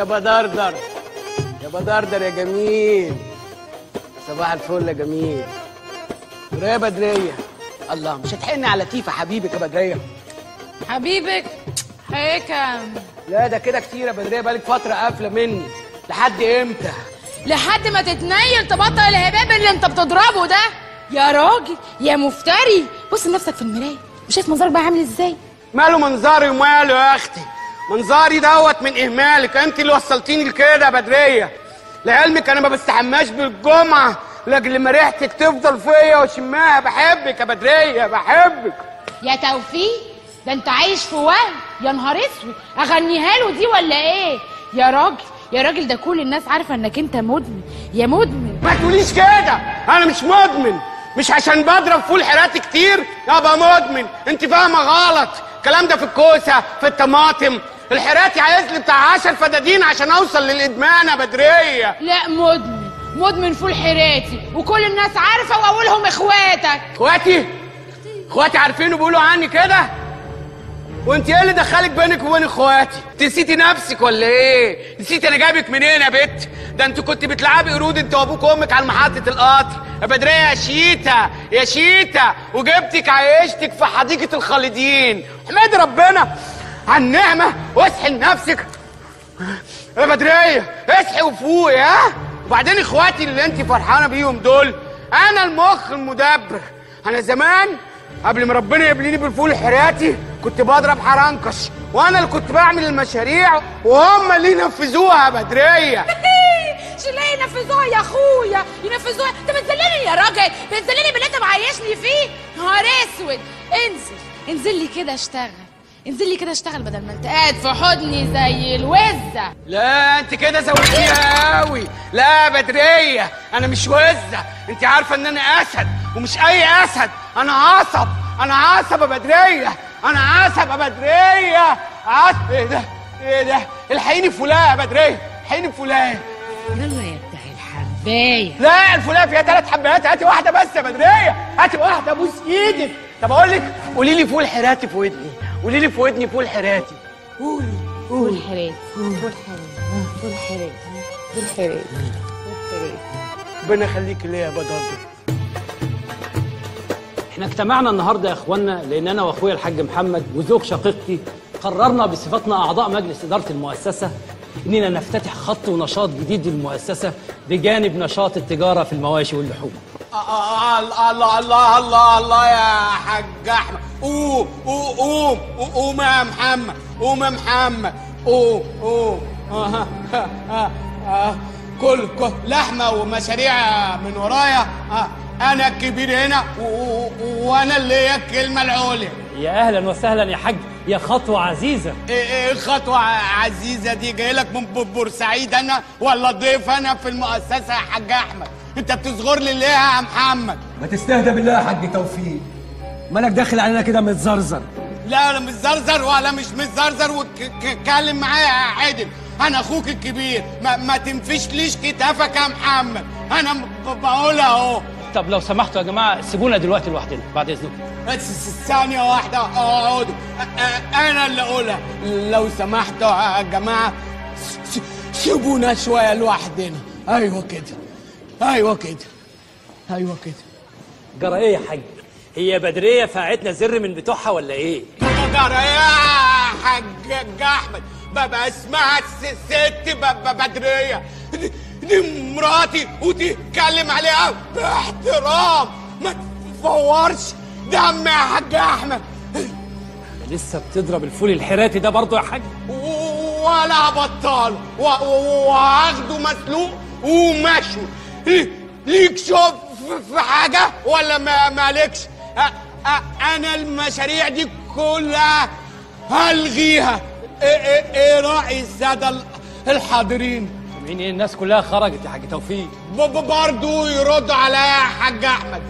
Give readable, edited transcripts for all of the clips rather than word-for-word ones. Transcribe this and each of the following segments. يابا دردر، يابا دردر يا جميل. صباح الفل يا جميل. يا بدريه، الله مش هتحن على تيفا حبيبك يا بدريه؟ حبيبك هيكم. لا ده كده كتير يا بدريه، بقالك فتره قافله مني. لحد امتى؟ لحد ما تتنيل تبطل الهباب اللي انت بتضربه ده. يا راجل يا مفتري، بص لنفسك في المرايه وشايف منظرك بقى عامل ازاي؟ ماله منظري وماله يا اختي؟ منظري دوت من اهمالك انت اللي وصلتيني لكده يا بدريه. لعلمك انا ما بستحماش بالجمعه لاجل ما ريحتك تفضل فيا وشماها. بحبك يا بدريه، بحبك يا توفيق. ده انت عايش في وهم. يا نهار اسود، اغنيها له دي ولا ايه؟ يا راجل يا راجل، ده كل الناس عارفه انك انت مدمن. يا مدمن ما تقوليش كده، انا مش مدمن. مش عشان بضرب فول حراتي كتير ابقى مدمن. انت فاهمه غلط. الكلام ده في الكوسه، في الطماطم. الحراتي عايز لي بتاع 10 فدادين عشان اوصل للادمان يا بدريه. لا، مدمن مدمن فول حراتي، وكل الناس عارفه، واولهم اخواتك. اخواتي؟ اخواتي عارفين وبيقولوا عني كده. وانت ايه اللي دخلك بينك وبين اخواتي؟ نسيتي نفسك ولا ايه؟ نسيتي انا جايبك منين يا بت؟ ده انت كنت بتلعبي قرود انت وابوك وامك على محطه القطر يا بدريه. يا شيتا يا شيتا، وجبتك عيشتك في حديقه الخالدين. احمدي ربنا على النعمه واصحي لنفسك يا بدريه، اصحي وفوقي. ها؟ وبعدين اخواتي اللي انت فرحانه بيهم دول، انا المخ المدبر. انا زمان قبل ما ربنا يبليني بالفول حراتي كنت بضرب حرنكش، وانا اللي كنت بعمل المشاريع وهم اللي ينفذوها يا بدريه. مش اللي ينفذوها يا اخويا، ينفذوها. انت بتذلني يا راجل، بتذلني باللي انت معيشني فيه. نهار اسود، انزل انزل لي كده اشتغل، انزل لي كده اشتغل بدل ما انت قاعد في حضني زي الوزه. لا انت كده زودتيها قوي. لا يا بدريه، انا مش وزه، انت عارفه ان انا اسد، ومش اي اسد، انا عصب. انا عصب يا بدريه، انا عصب يا بدريه. عصب. ايه ده؟ ايه ده؟ الحقيني فلاه يا بدريه، الحقيني فلاه. يلا يا بتاع الحبايه. لا الفلاه فيها 3 حبايات، هاتي واحده بس يا بدريه، هاتي واحده. ابوس ايدك. طب اقول لك، قولي لي فول حراتي في ودني، قولي لي في ودني فول حراتي. قولي فول حراتي، فول حراتي، فول حراتي، فول حراتي، فول حراتي. ربنا يخليك ليا يا بدر. احنا اجتمعنا النهارده يا اخوانا لان انا واخويا الحاج محمد وزوج شقيقتي قررنا بصفتنا اعضاء مجلس اداره المؤسسه اننا نفتتح خط ونشاط جديد للمؤسسه بجانب نشاط التجاره في المواشي واللحوم. الله الله الله الله الله يا حاج احمد. قوم قوم قوم يا محمد، قوم يا محمد، قوم قوم. كل لحمه ومشاريع من ورايا. أنا الكبير هنا وأنا اللي هي الكلمة العليا. يا أهلا وسهلا يا حاج، يا خطوة عزيزة. إيه الخطوة عزيزة دي؟ جاي لك من بورسعيد أنا ولا ضيف أنا في المؤسسة يا حاج أحمد؟ أنت بتصغر لي ليه يا محمد؟ ما تستهدى بالله يا حاج توفيق، مالك داخل علينا كده متزرزر؟ لا أنا مش زرزر ولا مش متزرزر، واتكلم معايا يا عادل. أنا أخوك الكبير، ما تنفيش ليش كتافك يا محمد، أنا بقولها أهو. طب لو سمحتوا يا جماعه سيبونا دلوقتي لوحدنا بعد اذنكم. ثانيه واحده، اقعدوا. انا اللي اقولها. لو سمحتوا يا جماعه سيبونا شويه لوحدنا. ايوه كده، ايوه كده، ايوه كده. جرى ايه يا حاج؟ هي بدريه فاعتنا زر من بتوعها ولا ايه؟ جرى ايه يا حاج احمد؟ ببقى اسمها الست بدريه، دي مراتي وتتكلم عليها باحترام، ما تفورش دم يا حاج احمد. لسه بتضرب الفول الحراتي ده برضه يا حاج؟ ولا هبطله، وهاخده مسلوق ومشوي. ليك شوف في حاجه ولا مالكش؟ انا المشاريع دي كلها هلغيها. ايه راي الساده الحاضرين؟ يعني الناس كلها خرجت يا حاج توفيق. برضه يردوا عليا يا حاج احمد.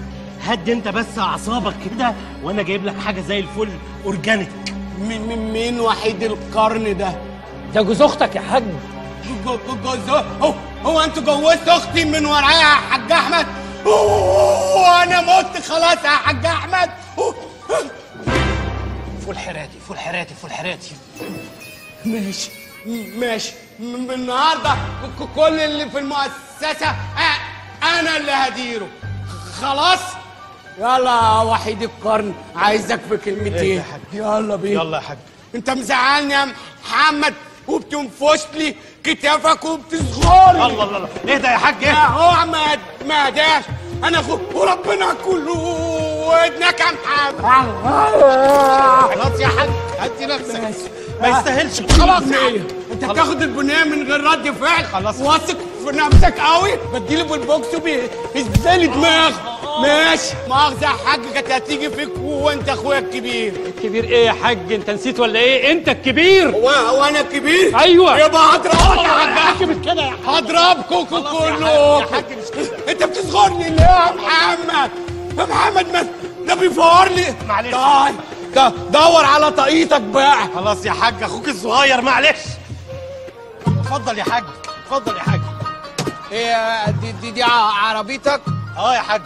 هد انت بس اعصابك كده وانا جايب لك حاجه زي الفل اورجانيك. مين وحيد القرن ده؟ ده جوز اختك يا حاج. جوز؟ هو انتوا جوزتوا اختي من ورايا يا حاج احمد؟ وانا مت خلاص يا حاج احمد؟ فول حراتي، فول حراتي، فول حراتي. ماشي ماشي. من النهارده كل اللي في المؤسسه انا اللي هديره. خلاص يلا يا وحيد القرن، عايزك في كلمتين. يلا بينا. يلا يا حاج. انت مزعلني يا محمد وبتنفش لي كتافك وبتصغرني. الله الله الله، اهدى يا حاج. اهدى اهو، ما اهداش انا اخوك وربنا كله ودنك يا محمد. خلاص يا حاج هدي نفسك، ما يستاهلش. خلاص يا حاج انت بتاخد البنيه من غير رد فعل. خلاص واثق في نفسك قوي، بديله بالبوكس وبيهزلي دماغه. ماشي. مؤاخذة يا حاج، كانت هتيجي فيك وانت اخويا الكبير. الكبير ايه يا حاج؟ انت نسيت ولا ايه؟ انت الكبير. هو انا الكبير؟ ايوه. يبقى هضربك يا حاج. مش كده يا حاج، هضربكوا كلكم. انت بتصغرني ليه يا محمد؟ يا محمد ده بيفور لي. معلش. طيب دور على طاقيتك بقى. خلاص يا حاج، اخوك الصغير معلش. اتفضل يا حاج، اتفضل يا حاج. ايه دي عربيتك؟ اه يا حاج.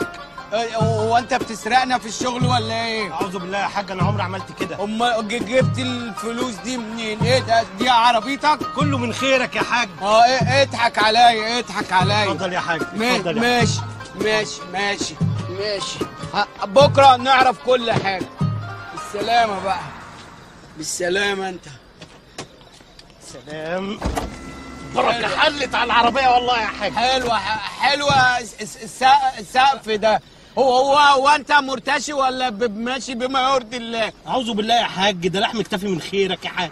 هو انت بتسرقنا في الشغل ولا ايه؟ اعوذ بالله يا حاج، انا عمري عملت كده. امال جبت الفلوس دي منين؟ ايه ده؟ دي عربيتك؟ كله من خيرك يا حاج. اه ايه، اضحك عليا اضحك عليا. اتفضل يا حاج. اتفضل. ماشي ماشي ماشي ماشي. بكره نعرف كل حاجه. بالسلامه بقى. بالسلامه انت. سلام. بركه حلت على العربيه والله يا حاج. حلوه حلوه. السقف ده هو انت مرتشي ولا ماشي بما يرضي الله؟ اعوذ بالله يا حاج، ده لحم اكتفي من خيرك يا حاج.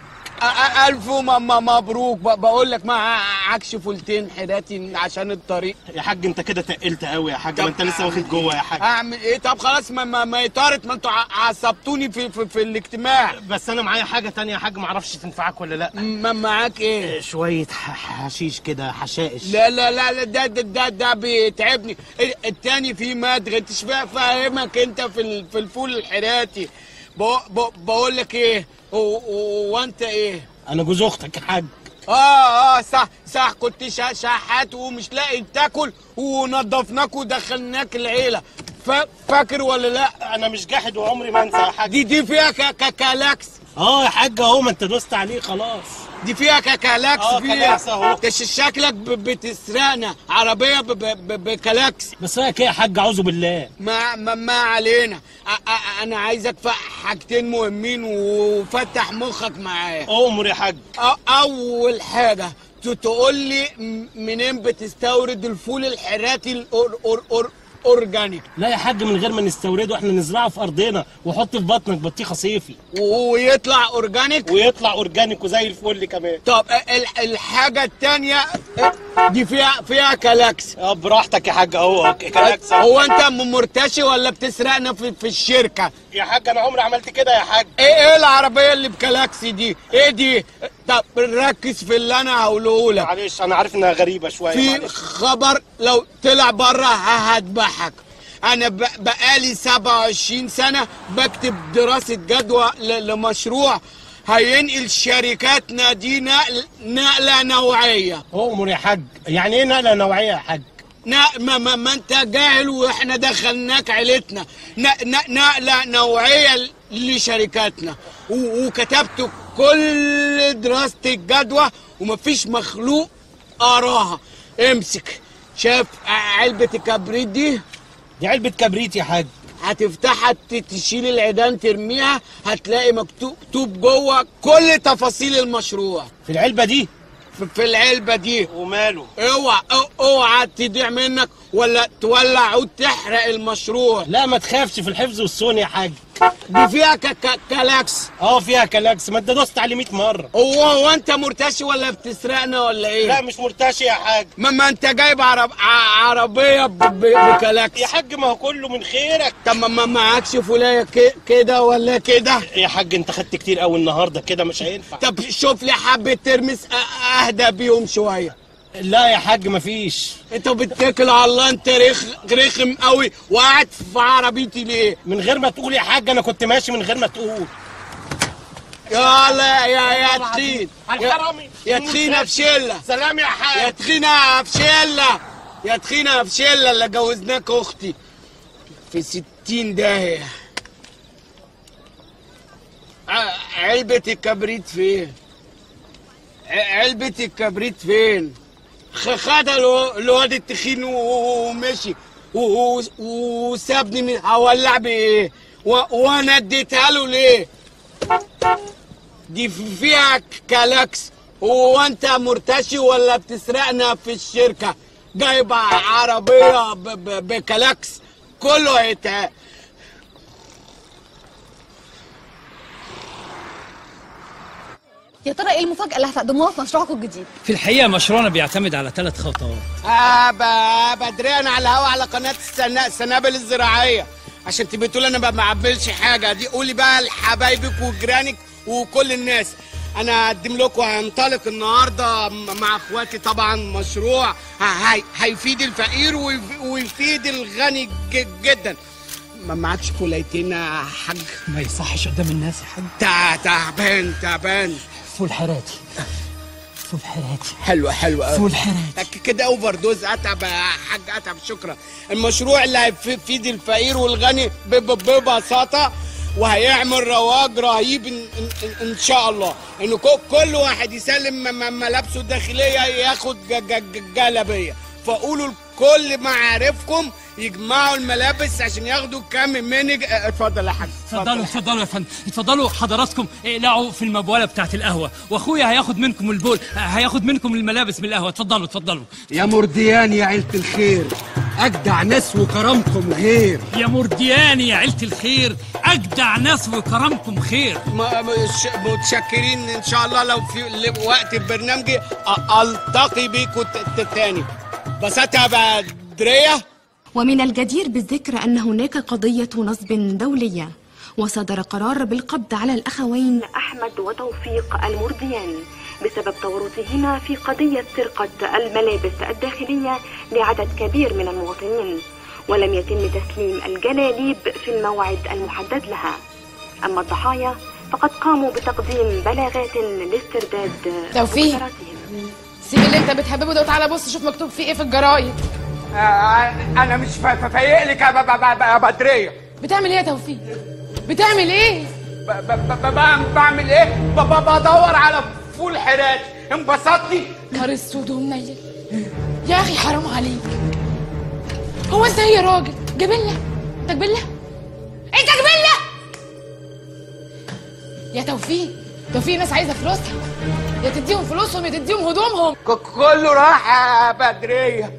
الف مبروك. بقول لك ما عكش فولتين حراتي عشان الطريق يا حاج. انت كده تقلت قوي يا حاج، ما انت لسه واخد جوه يا حاج. اعمل ايه؟ طب خلاص ما يطارت، ما انتوا عصبتوني في الاجتماع. بس انا معايا حاجه ثانيه يا حاج، ما اعرفش تنفعك ولا لا. معاك ايه؟ شويه حشيش كده، حشائش. لا لا لا، ده بيتعبني. الثاني فيه مدغ، انت مش فاهمك انت في الفول الحراتي. بقول لك ايه، وانت ايه؟ انا جوز اختك يا حاج. صح كنت شحات ومش لاقي تاكل ونضفناك ودخلناك العيله. فاكر ولا لا؟ انا مش جاحد وعمري ما انسى يا حاج. دي فيها كاكالاكس. يا حاج اهو، ما انت دوست عليه خلاص. دي فيها كاكالاكس. كاكالاكس اهو. انت شكلك بتسرقنا عربيه بكلاكس. بس رايك ايه يا حاج؟ اعوذ بالله. ما علينا. انا عايزك في حاجتين مهمين وفتح مخك معايا. امر يا حاج. اول حاجه تقول لي منين بتستورد الفول الحراتي اورجانيك؟ لا يا حاج، من غير ما نستورده، احنا نزرعه في ارضنا. وحط في بطنك بطيخه صيفي ويطلع اورجانيك. وزي الفل كمان. طب الحاجه الثانيه دي فيها كلاكس. براحتك يا حاج اهو، كلاكس. هو انت مرتشي ولا بتسرقنا في الشركه يا حاج؟ انا عمري عملت كده يا حاج. ايه العربيه اللي بكلاكس دي؟ ايه دي؟ طب ركز في اللي انا هقوله لك. معلش انا عارف انها غريبه شويه. في خبر لو طلع بره هذبحك. انا بقالي 27 سنه بكتب دراسه جدوى لمشروع هينقل شركاتنا دي نقله نوعيه. اؤمر يا حاج. يعني ايه نقله نوعيه يا حاج؟ ما انت جاهل واحنا دخلناك عيلتنا. نقله نوعيه لشركاتنا، وكتبت كل دراسه الجدوى ومفيش مخلوق قراها. امسك. شاف علبه الكبريت دي علبه كبريت يا حاج. هتفتحها تشيل العيدان ترميها، هتلاقي مكتوب جوه كل تفاصيل المشروع. في العلبه دي؟ في العلبه دي. وماله؟ اوعى اوعى تضيع منك ولا تولع عود تحرق المشروع. لا ما تخافش، في الحفظ والصون يا حاج. دي فيها كلاكس. فيها كلاكس، ما انت دوست عليه 100 مره. هو انت مرتشي ولا بتسرقنا ولا ايه؟ لا مش مرتشي يا حاج. ما انت جايب عربيه بكلاكس يا حاج. ما هو كله من خيرك. طب ما معكش فلايه كده ولا كده يا حاج؟ انت خدت كتير قوي النهارده كده، مش هينفع. طب شوف لي حبه ترمس اهدى بيهم شويه. لا يا حاج مفيش. انت بتتكل على الله، انت رخم قوي. وقعت في عربيتي ليه؟ من غير ما تقول يا حاج، انا كنت ماشي من غير ما تقول. يلا يا تخين الحرامي، يا تخينه بشله. سلام يا حاج. يا تخينه بشله، اللي جوزناك اختي في 60 داهيه. علبه الكبريت فين؟ علبة الكبريت فين؟ خدها الواد التخين ومشي وسابني من هولع بايه؟ وانا اديتها له ليه؟ دي فيها كلاكس. وانت مرتشي ولا بتسرقنا في الشركة؟ جايبة عربية بكلاكس كله هيتها. يا ترى ايه المفاجأة اللي هتقدموها في مشروعكم الجديد؟ في الحقيقة مشروعنا بيعتمد على 3 خطوات. بدريان على الهوا على قناة السنابل الزراعية عشان تبقي تقول انا ما بعملش حاجة. دي قولي بقى لحبايبك وجيرانك وكل الناس. انا هقدم لكم، هنطلق النهارده مع اخواتي طبعا مشروع هيفيد الفقير ويفيد الغني جدا. ما معكش فولايتين يا حاج؟ ما يصحش قدام الناس يا حاج. تعبان فول حراتي حلوه فول حراتي كده اوفر دوز. اتعب يا حاج اتعب. شكرا. المشروع اللي هيفيد الفقير والغني ببساطه وهيعمل رواج رهيب ان شاء الله. ان كل واحد يسلم ملابسه الداخليه ياخد جلابيه. فقولوا لكل معارفكم يجمعوا الملابس عشان ياخدوا كم من. اتفضل يا حاج. اتفضلوا يا فندم. اتفضلوا حضراتكم اقلعوا في المبوله بتاعه القهوه، واخويا هياخد منكم البول، هياخد منكم الملابس من القهوه. اتفضلوا. يا مرديان يا عيله الخير، أجدع ناس وكرمكم خير. يا مرديان يا عيلة الخير، أجدع ناس وكرمكم خير. متشكرين إن شاء الله. لو في وقت البرنامج ألتقي بيكم تاني. بساتها بدرية. ومن الجدير بالذكر أن هناك قضية نصب دولية، وصدر قرار بالقبض على الأخوين أحمد وتوفيق المرديان بسبب تورطهما في قضية سرقة الملابس الداخلية لعدد كبير من المواطنين، ولم يتم تسليم الجلاليب في الموعد المحدد لها. أما الضحايا فقد قاموا بتقديم بلاغات لاسترداد توفيق. سيب اللي انت بتحببه ده وتعالى بص شوف مكتوب فيه ايه في الجرايد. انا مش فايق لك يا بدرية. بتعمل ايه يا توفيق؟ بتعمل ايه؟ بعمل ايه؟ بدور على فول حراتي. انبسطتي؟ نهار السود ومنيل يا اخي حرام عليك. هو انت ايه يا راجل؟ جبله؟ انت جبله؟ انت جبله؟ يا توفيق ناس عايزه فلوسها، يا تديهم فلوسهم يا تديهم هدومهم. كله راح يا بدريه،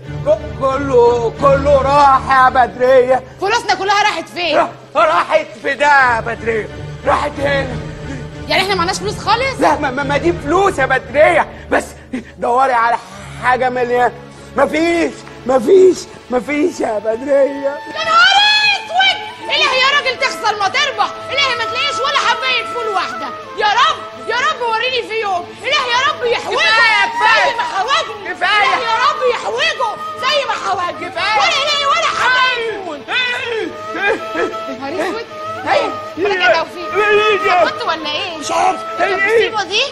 كله راح يا بدريه. فلوسنا كلها راحت فين؟ راحت في ده يا بدريه، راحت هنا. يعني احنا معناش فلوس خالص؟ لا ما دي فلوس يا بدريه، بس دوري على حاجه مليانه. مفيش يا بدريه. يا نهار اسود، الهي يا راجل تخسر ما تربح، الهي ما تلاقيش ولا حبايه فول واحده. يا رب يا رب وريني في يوم، الهي يا رب يحوجه زي ما حوجه، الهي يا رب يحوجه زي ما حوجه، ولا الهي ولا حبايه فول. يا نهار اسود، ولا كده توفيق كنت ولا ايه؟ مش عارف. المصيبه دي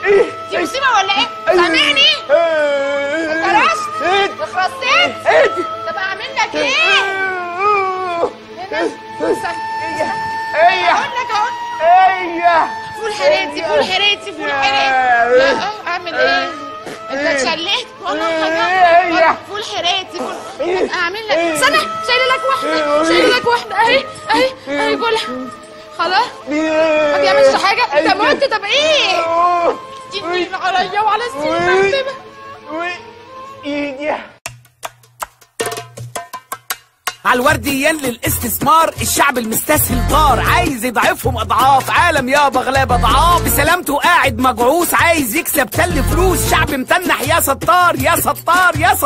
مصيبه ولا ايه؟ سامعني؟ اتقرصت؟ اتخرصت؟ طب اعمل لك ايه؟ هنا؟ اقول لك اهو. فول حراتي لا اعمل ايه؟ انت اتشليت وانا اتخرجت. فول حراتي اعمل لك. استنى شايله لك واحده اهي كلها خلاص. ما بيعملش حاجه. انت مت. طب ايه؟ تدين عليا وعلى السيف ايديا. على الورديان للاستثمار، الشعب المستسهل طار عايز يضعفهم اضعاف. عالم يا بغلاب اضعاف بسلامته قاعد مجعوس عايز يكسب تل فلوس. شعب متنح يا ستار يا ستار.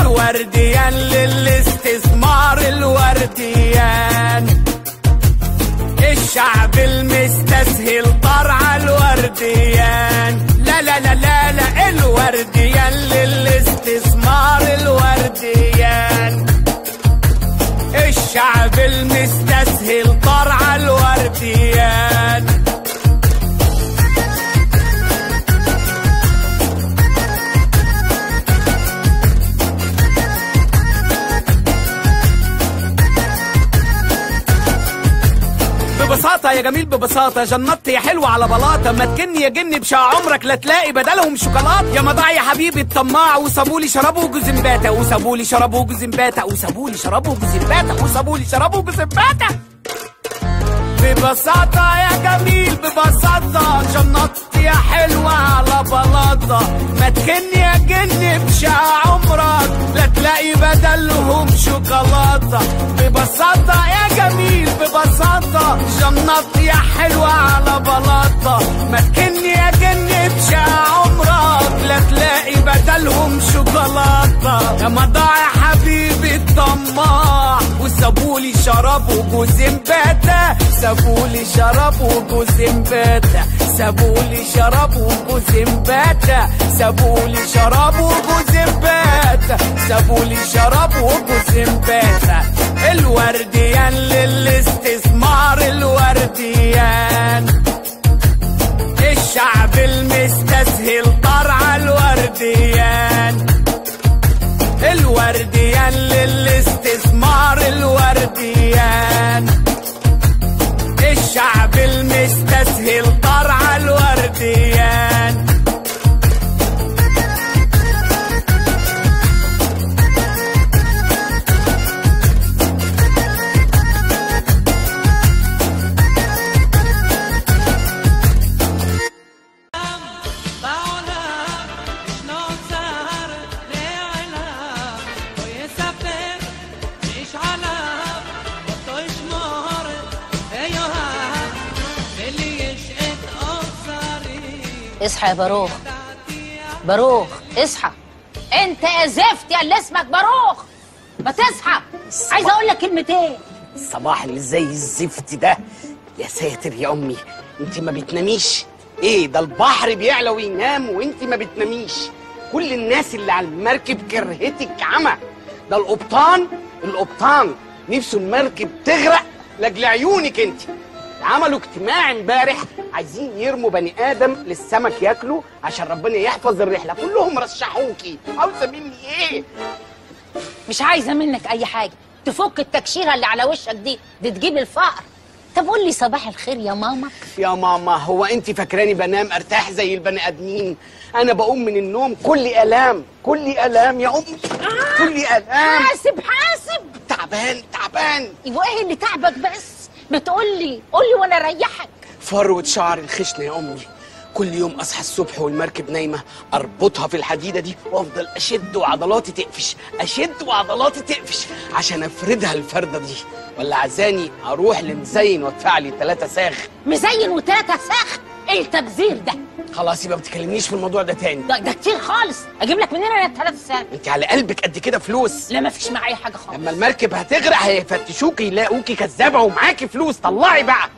الورديان للاستثمار، الورديان الشعب المستسهل طار على الورديان. لا لا لا لا لا، الورديان للاستثمار، الورديان الشعب المستسهل طار على الورديان. ببساطة بلاطة يا جميل ببساطة، جنطت يا حلوة على بلاطة، ما تكني يا جني بشع عمرك لا تلاقي بدلهم شوكولاتة. يا مضاع يا حبيبي الطماع، وسابولي شربوا جوزمباتة، وسابولي شربوا جوزمباتة، وسابولي شربوا جوزمباتة، وسابولي شربوا جوزمباتة. ببساطة يا جميل ببساطة، جنطت يا حلوة على بلاطة، ما تكني يا جني بشع عمرك لا تلاقي بدلهم شوكولاتة. ببساطة يا جميل ببساطة، جنطت يا حلوة على بلاطة، ما تكني يا جني بشع عمرك لا تلاقي بدلهم شوكولاتة. يا مضاع يا حبيبي الطماع، وسابولي شربوا جوزمباتة، سابولي شربوا جوزمباتة، سابولي شربوا جوزمباتة، سابولي شربوا جوزمباتة، سابولي شربوا جوزمباتة. الورديان للاستثمار، الورديان الشعب المستسهل طرع، الورديان الورديان للاستثمار، الورديان الشعب المستسهل طرع، الورديان. اصحى يا باروخ، باروخ اصحى. انت يا زفت يا اللي اسمك باروخ، ما تصحى. عايز اقول لك كلمتين. الصباح اللي زي الزفت ده، يا ساتر يا امي، انت ما بتناميش؟ ايه ده البحر بيعلى وينام وانت ما بتناميش؟ كل الناس اللي على المركب كرهتك عمى. ده القبطان، القبطان نفسه المركب تغرق لاجل عيونك انت. عملوا اجتماع امبارح عايزين يرموا بني ادم للسمك ياكله عشان ربنا يحفظ الرحله، كلهم رشحوكي. عاوزه مني ايه؟ مش عايزه منك اي حاجه، تفك التكشيره اللي على وشك دي تجيب الفقر. طب قول لي صباح الخير يا ماما. يا ماما هو انت فاكراني بنام ارتاح زي البني ادمين؟ انا بقوم من النوم كل الام، كل الام يا امي، كل الام. حاسب حاسب، تعبان تعبان. ايوه ايه اللي تعبك بس؟ ما تقول لي، قول لي وانا اريحك. فروه شعر الخشنه يا امي، كل يوم اصحى الصبح والمركب نايمه اربطها في الحديده دي وافضل اشد وعضلاتي تقفش، اشد وعضلاتي تقفش عشان افردها الفرده دي. ولا عزاني اروح لمزين وادفع لي 3 ساخ. مزين و3 ساخ؟ ايه التبذير ده؟ خلاص يبقى ما تكلمنيش في الموضوع ده تاني. ده كتير خالص، اجيب لك منين انا 3 ساعات؟ انت على قلبك قد كده فلوس. لا ما فيش معايا اي حاجه خالص. لما المركب هتغرق هيفتشوكي يلاقوكي كذابه ومعاكي فلوس، طلعي بقى.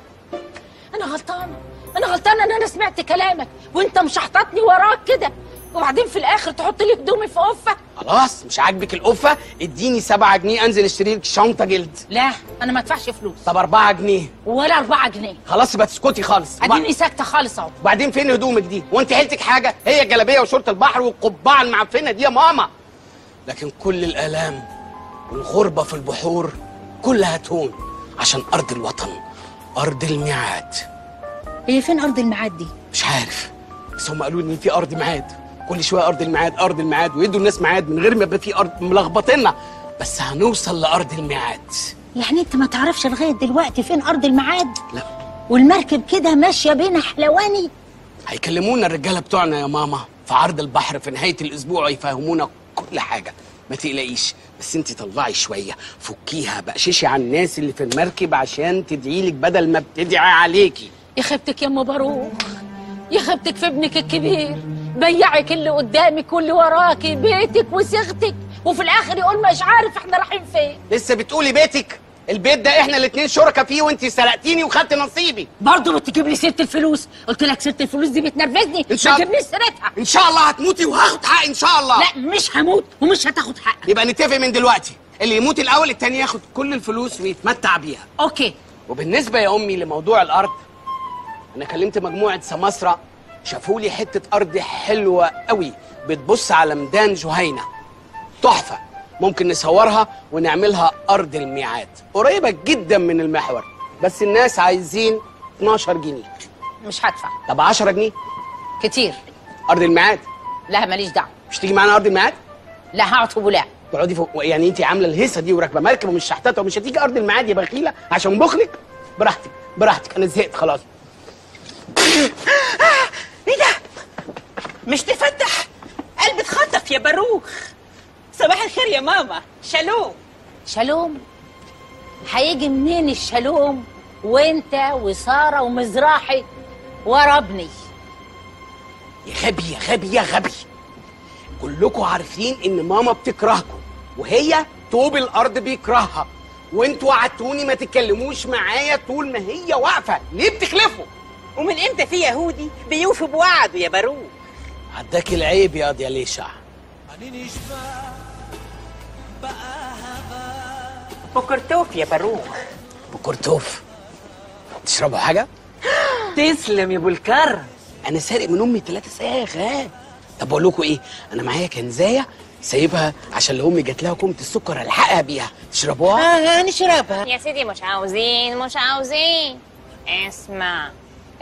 انا غلطانه، انا غلطانه ان انا سمعت كلامك وانت مشحططني وراك كده، وبعدين في الاخر تحط لي هدومي في قفه. خلاص مش عاجبك القفه، اديني 7 جنيه انزل اشتري لك شنطه جلد. لا انا ما ادفعش فلوس. طب 4 جنيه. ولا 4 جنيه. خلاص يبقى تسكتي خالص. اديني ساكته خالص اهو. وبعدين فين هدومك دي؟ وانت حيلتك حاجه؟ هي الجلابيه وشورت البحر والقبعه المعفنه دي يا ماما. لكن كل الالام والغربه في البحور كلها تهون عشان ارض الوطن، ارض الميعاد. هي فين ارض الميعاد دي؟ مش عارف، بس هم قالوا ان في ارض ميعاد، كل شويه ارض الميعاد ارض الميعاد، ويدوا الناس ميعاد من غير ما يبقى في ارض، ملخبطنا. بس هنوصل لارض الميعاد. يعني انت ما تعرفش لغايه دلوقتي فين ارض الميعاد؟ لا. والمركب كده ماشيه بين حلواني. هيكلمونا الرجاله بتوعنا يا ماما في عرض البحر في نهايه الاسبوع، يفهمونا كل حاجه، ما تقلقيش. بس انت طلعي شويه، فكيها بقششي على الناس اللي في المركب عشان تدعيلك بدل ما بتدعي عليكي. يا خيبتك يا ام باروخ، يا خيبتك في ابنك الكبير، بيعك اللي قدامك واللي وراكي، بيتك وصيغتك، وفي الاخر يقول مش عارف احنا رايحين فين. لسه بتقولي بيتك؟ البيت ده احنا الاتنين شركاء فيه، وانت سرقتيني وخدت نصيبي. برضه بتجيب لي سيره الفلوس، قلت لك سيره الفلوس دي بتنرفزني، ما تجيبليش سيرتها. ان شاء الله هتموتي وهاخد حقي ان شاء الله. لا مش هموت ومش هتاخد حقك. يبقى نتفق من دلوقتي، اللي يموت الاول التاني ياخد كل الفلوس ويتمتع بيها. اوكي. وبالنسبه يا امي لموضوع الارض، انا كلمت مجموعه سماسره، شافوا لي حته ارض حلوه قوي بتبص على ميدان جهينه، تحفه. ممكن نصورها ونعملها ارض الميعاد، قريبه جدا من المحور. بس الناس عايزين 12 جنيه مش هدفع. طب 10 جنيه كتير. ارض الميعاد؟ لا ماليش دعوه. مش تيجي معانا ارض الميعاد؟ لا هقعد في بلاع. تقعدي فوق يعني؟ انت عامله الهيصه دي وراكبه مركب ومش شحتته ومش هتيجي ارض الميعاد يا بخيله عشان بخلك. براحتك براحتك، انا زهقت خلاص. ايه ده؟ مش تفتح؟ قلبي اتخطف يا باروخ. صباح الخير يا ماما. شالوم. شالوم؟ هيجي منين الشالوم وانت وساره ومزراحي ورا ابني؟ يا غبي يا غبي يا غبي، كلكم عارفين ان ماما بتكرهكم وهي طوب الارض بيكرهها، وانتوا وعدتوني ما تتكلموش معايا طول ما هي واقفه. ليه بتخلفوا؟ ومن امتى في يهودي بيوفي بوعده يا باروخ؟ عداك العيب يا قاضي يا ليشع. بكرتوف يا باروخ. بكرتوف؟ تشربوا حاجه؟ تسلم يا ابو الكرم. انا سارق من امي 3 صاغات. طب بقول لكم ايه، انا معايا كنزايه سايبها عشان لو امي جات لها كومه السكر الحقها بيها. تشربوها؟ نشربها يا سيدي. مش عاوزين مش عاوزين. اسمع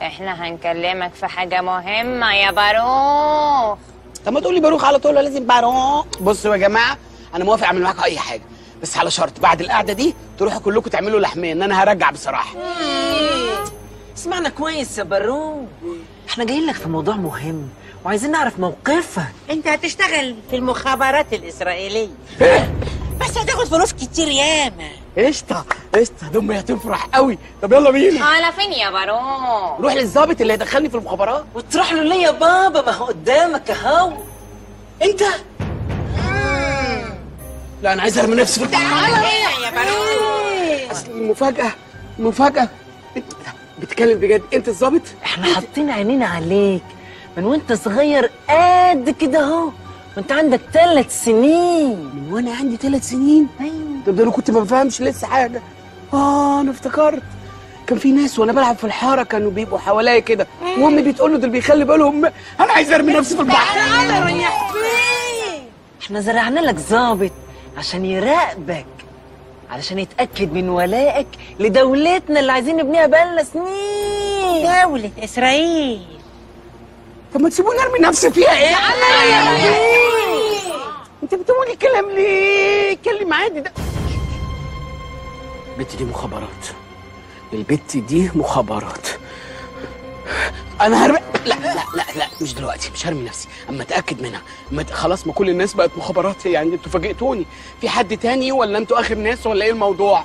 احنا هنكلمك في حاجه مهمه يا باروخ. طب ما تقولي باروخ على طول، لازم باروخ؟ بصوا يا جماعه انا موافق اعمل معاكم اي حاجه، بس على شرط بعد القعده دي تروحوا كلكم تعملوا لحميه، ان انا هرجع بصراحه. اسمعنا كويس يا باروخ، احنا جايين لك في موضوع مهم وعايزين نعرف موقفك. انت هتشتغل في المخابرات الاسرائيليه. ايه؟ بس هتاخد فلوس كتير ياما. قشطه قشطه، دمي هتفرح قوي. طب يلا بينا. على فين يا باروخ؟ روح للظابط اللي هيدخلني في المخابرات. وتروح له ليه يا بابا؟ ما هو قدامك اهو. انت؟ لا انا عايز ارمي نفسي في تعالى هنا يا باروخ. اصل المفاجاه مفاجاه. بتتكلم بجد؟ انت الظابط؟ احنا حاطين عينينا عليك من وانت صغير قد كده اهو، وانت عندك 3 سنين. من وانا عندي 3 سنين؟ ايوه. طب ده انا كنت ما بفهمش لسه حاجه. انا افتكرت كان في ناس وانا بلعب في الحاره كانوا بيبقوا حواليا كده، وامي بتقول له دول بيخلي بالهم. انا عايز ارمي نفسي في البحر. احنا زرعنا لك ظابط عشان يراقبك، علشان يتأكد من ولائك لدولتنا اللي عايزين نبنيها بقالنا سنين، دولة إسرائيل. طب ما تسيبوني أرمي نفسي فيها. إيه؟ يا أنت بتقولي كلام ليه؟ اتكلم عادي. ده البت دي مخابرات، البت دي مخابرات. أنا هرمي. لا لا لا لا مش دلوقتي، مش هرمي نفسي اما اتاكد منها. خلاص ما كل الناس بقت مخابرات يعني. انتوا فاجئتوني، في حد تاني ولا انتوا اخر ناس ولا ايه الموضوع؟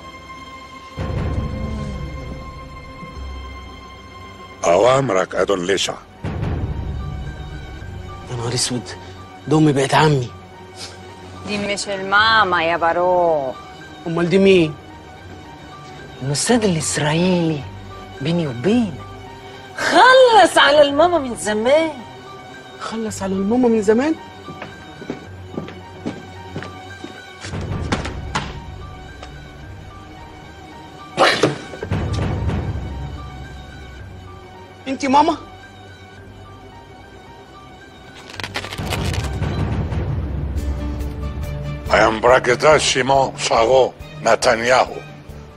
اوامرك ادون ليشع. يا نهار اسود، ده امي بقت عمي. دي مش الماما يا باروخ. امال دي مين؟ المستند الاسرائيلي بيني وبينك. خلص على الماما من زمان. خلص على الماما من زمان؟ انتي ماما؟ I am Brigadier Shimon Sharo نتنياهو،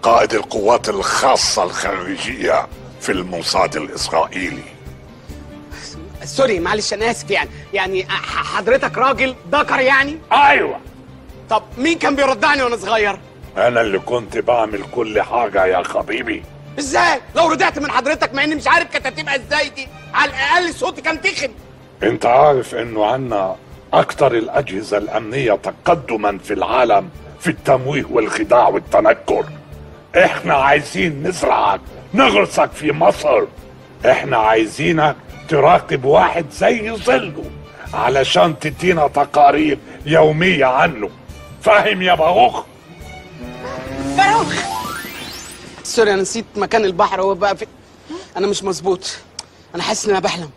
قائد القوات الخاصة الخارجية في الموساد الإسرائيلي. سوري معلش أنا آسف. يعني حضرتك راجل ذكر يعني؟ أيوه. طب مين كان بيردعني وأنا صغير؟ أنا اللي كنت بعمل كل حاجة يا حبيبي. إزاي؟ لو رضعت من حضرتك مع إني مش عارف كانت هتبقى إزاي دي، على الأقل صوتي كان تخن. أنت عارف إنه عنا أكتر الأجهزة الأمنية تقدماً في العالم في التمويه والخداع والتنكر. إحنا عايزين نزرعك، نغرسك في مصر. احنا عايزينك تراقب واحد زي ظله علشان تدينا تقارير يومية عنه. فاهم يا باروخ؟ باروخ سوري انا نسيت مكان البحر. هو بقى في... انا مش مظبوط، انا حاسس ان انا بحلم.